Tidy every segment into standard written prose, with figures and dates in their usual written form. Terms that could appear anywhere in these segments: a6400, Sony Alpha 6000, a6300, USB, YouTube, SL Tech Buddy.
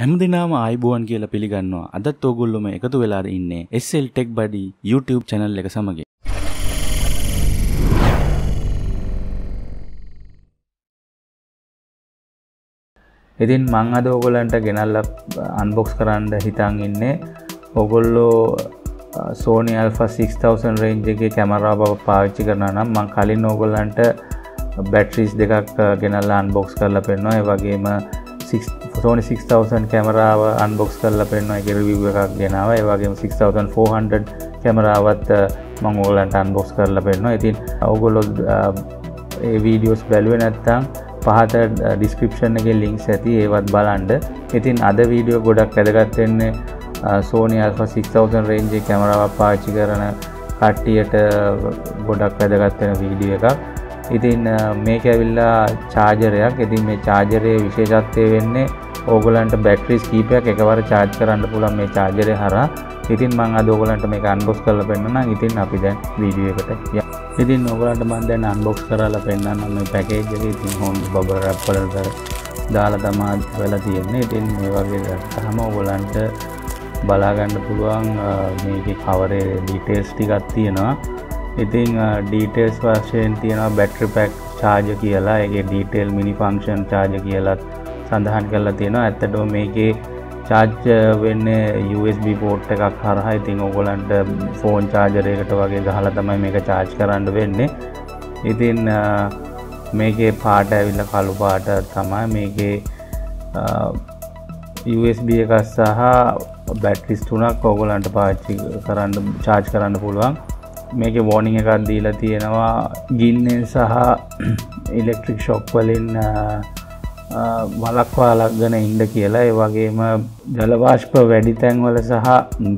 හැමදිනම ආයිබෝන් කියලා පිළිගන්නවා. අදත් ඕගොල්ලෝම එකතු වෙලා ඉන්නේ SL Tech Buddy YouTube channel එක සමග. ඉතින් මම අද ඕගොල්ලන්ට ගෙනල්ලා unbox කරන්න හිතන් ඉන්නේ. ඕගොල්ලෝ Sony Alpha 6000 range එකේ කැමරාව පාවිච්චි කරනවා නම් මම කලින් ඕගොල්ලන්ට batteries දෙකක් ගෙනල්ලා unbox කරලා පෙන්නනවා. ඒ වගේම Sony 6000 කැමරාව unbox කරලා පෙන්නන එක review එකක් ගෙනාවා. ඒ වගේම 6400 කැමරාවත් මම ඔයගලන්ට unbox කරලා පෙන්නනවා. ඉතින් ඔයගොල්ලෝ මේ videos බලුවේ නැත්නම් පහත description එකේ links ඇති ඒවත් බලන්න. ඉතින් අද video ගොඩක් වැදගත් වෙන්නේ Sony Alpha 6000 range කැමරාවක් පාවිච්චි කරන කට්ටියට ගොඩක් වැදගත් වෙන video එකක්. ඉතින් මේක ඇවිල්ලා charger එකක්. ඉතින් මේ charger එකේ විශේෂත්වය වෙන්නේ ඕගලන්ට batteries කීපයක් එකවර charge කරන්න පුළුවන් මේ charger එක හරහා. ඉතින් මම අද ඕගලන්ට මේක unbox කරලා පෙන්නන්නම්. ඉතින් අපි දැන් video එකට යමු. ඉතින් ඕගලන්ට මම දැන් unbox කරලා පෙන්නන්නම් මේ package එක. ඉතින් home bubble wrap වලට දාලා තමයි වෙලා තියෙන්නේ. ඉතින් මේ වගේ ගත්තාම ඕගලන්ට බලා ගන්න පුළුවන් මේකේ cover එකේ details ටිකක් තියෙනවා. ඉතින් details වශයෙන් තියෙනවා battery pack charger කියලා. ඒකේ detail mini function charger කියලා සඳහන් කරලා තියෙනවා. ඇත්තටම මේකේ charge වෙන්නේ USB port එකක් හරහා. ඉතින් ඕගොල්ලන්ට phone charger එකකට වගේ ගහලා තමයි මේක charge කරන්න වෙන්නේ. ඉතින් මේකේ පාට ඇවිල්ලා කළු පාට තමයි. මේකේ USB එක සහ batteries තුනක් ඕගොල්ලන්ට පාවිච්චි කරන්න charge කරන්න පුළුවන්. මේකේ warning එකක් දීලා තියෙනවා ගින්නෙන් සහ electric shock වලින් වළක්වාගෙන ඉන්න කියලා. ඒ වගේම ජල වාෂ්ප වැඩි තැන්වල සහ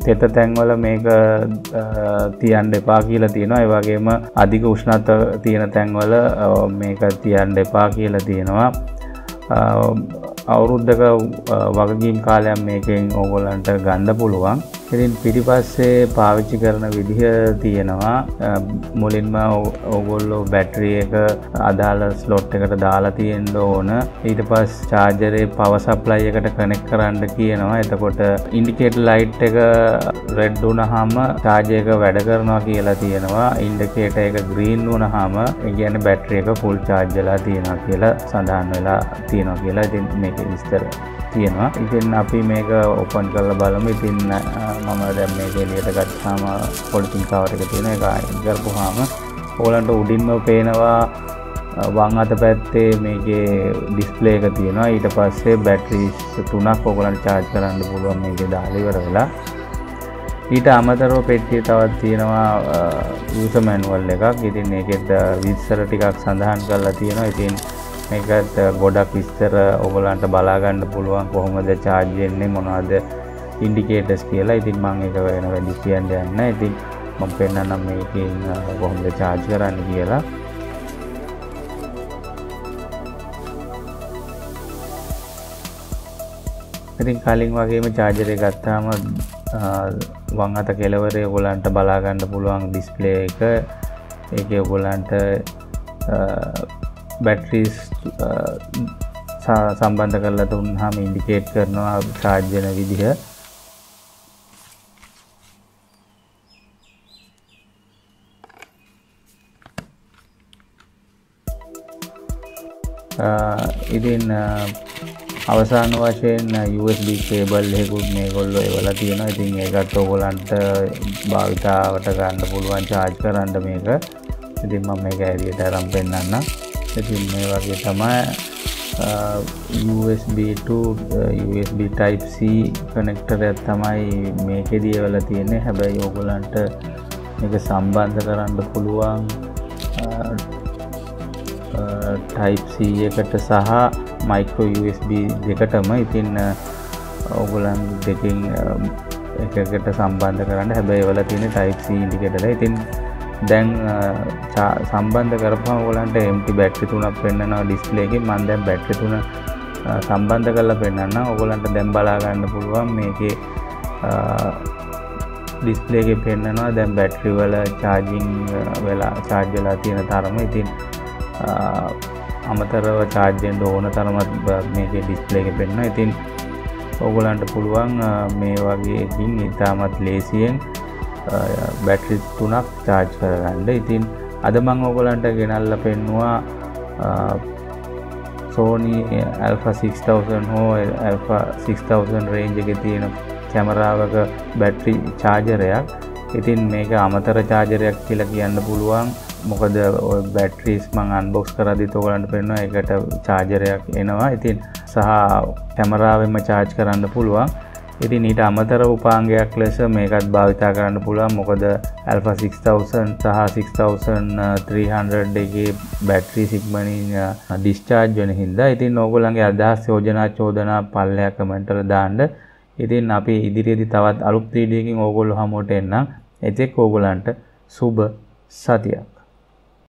තෙත තැන්වල මේක තියන්න එපා කියලා තියෙනවා. ඒ වගේම අධික උෂ්ණත්වය තියෙන තැන්වල මේක තියන්න එපා කියලා තියෙනවා. අවුරුද්දක වගකීම් කාලයක් මේකෙන් ඕගොල්ලන්ට ගන්න පුළුවන්. ඉතින් පිටිපස්සේ පාවිච්චි කරන විදිහ තියෙනවා. මුලින්ම ඕගොල්ලෝ බැටරි එක අදාළ ස්ලොට් එකට දාලා තියෙන්න ඕන. ඊට පස්සේ charger එක power supply එකට connect කරන්න කියනවා. එතකොට indicator light එක red වුණාම charger එක වැඩ කරනවා කියලා තියෙනවා. indicator එක green වුණාම ඒ කියන්නේ බැටරි එක full charge වෙලා තියෙනවා කියලා සඳහන් වෙලා තියෙනවා කියලා. ඉතින් මේ විස්තර තියෙනවා. ඉතින් අපි මේක ඕපන් කරලා බලමු. ඉතින් මම දැන් මේක එළියට ගත්තාම පොලිතින් කවර් එක තියෙන එක ගල්පුවාම ඕලන්ට උඩින්ම පේනවා වම් අත පැත්තේ මේකේ ඩිස්ප්ලේ එක තියෙනවා. ඊට පස්සේ බැටරිස් තුනක් ඕගලන්ට charge කරන්න පුළුවන් මේකේ දාලා ඉවර වෙලා. ඊට අමතරව පෙට්ටිය තවත් තියෙනවා user manual එකක්. ඉතින් මේකෙත් විස්තර ටිකක් සඳහන් කරලා තියෙනවා. ඉතින් මේකත් ගොඩක් විස්තර ඔයගලන්ට බලා ගන්න පුළුවන් කොහොමද charge වෙන්නේ මොනවද indicators කියලා. ඉතින් මම ඒක වෙන වැඩි කියන්න යන්නේ නැහැ. ඉතින් මම පෙන්නන්නම් මේකෙන් කොහොමද charge කරන්නේ කියලා. ඉතින් කලින් වගේම charger එක ගත්තාම වම් අත කෙළවරේ ඔයගලන්ට බලා ගන්න පුළුවන් display එක. ඒකේ ඔයගලන්ට batteries සම්බන්ධ කරලා දුන්නාම ඉන්ඩිකේට් කරනවා charge වෙන විදිහ. ඉතින් අවසාන වශයෙන් USB cable එකකුත් මේගොල්ලෝ එවලා තියෙනවා. ඉතින් ඒකත් ඔයගලන්ට භාවිතාවට ගන්න පුළුවන් charge කරන්න මේක. ඉතින් මම මේක ඇරියට අරන් පෙන්නන්නම්. ඉතින් මේ වගේ තමයි USB to USB type C connector එක තමයි මේකෙදී එවලා තියෙන්නේ. හැබැයි ඕගොල්ලන්ට මේක සම්බන්ධ කරන්න පුළුවන් type C එකට සහ micro USB දෙකටම. ඉතින් ඕගොල්ලන් දෙකෙන් එකකට සම්බන්ධ කරන්න. හැබැයි එවලා තියෙන්නේ type C indicator එක. ඉතින් දැන් සම්බන්ධ කරපුවම ඔයගලන්ට empty battery තුනක් පෙන්නනවා display එකේ. මම දැන් battery තුන සම්බන්ධ කරලා පෙන්නන්නම්. ඔයගලන්ට දැන් බලා ගන්න පුළුවන් මේකේ display එකේ පෙන්නනවා දැන් battery වල charging වෙලා charge වෙලා තියෙන තරම. ඉතින් අමතරව charge වෙන්න ඕන තරමත් මේකේ display එකේ පෙන්නනවා. ඉතින් ඔයගලන්ට පුළුවන් මේ වගේ එකකින් ඉතාමත් ලේසියෙන් බැටරි 3ක් charge කරගන්න. ඉතින් අද මම ඔයගලන්ට ගෙනල්ලා පෙන්නවා Sony Alpha 6000 හෝ Alpha 6000 range එකේ තියෙන කැමරාවක බැටරි chargerයක්. ඉතින් මේක අමතර chargerයක් කියලා කියන්න පුළුවන්. මොකද ඔය බැටරිස් මම අන්බොක්ස් කරද්දිත් ඔයගලන්ට පෙන්නවා ඒකට chargerයක් එනවා. ඉතින් සහ කැමරාවෙන්ම charge කරන්න පුළුවන්. ඉතින් ඊට අමතර උපාංගයක් ලෙස මේකත් භාවිතා කරන්න පුළුවන්. මොකද Alpha 6000 සහ 6300 එකේ බැටරි සිග්මනින් discharge වෙන හින්දා ඉතින් ඕගොල්ලන්ගේ අදහස් යෝජනා චෝදනා පල්ලෙහා කමෙන්ට් වල දාන්න. ඉතින් අපි ඉදිරියේදී තවත් අලුත් වීඩියෝ එකකින් ඕගොල්ලෝ හමුවට එන්නම්. එතෙක් ඕගොල්ලන්ට සුබ සතියක්.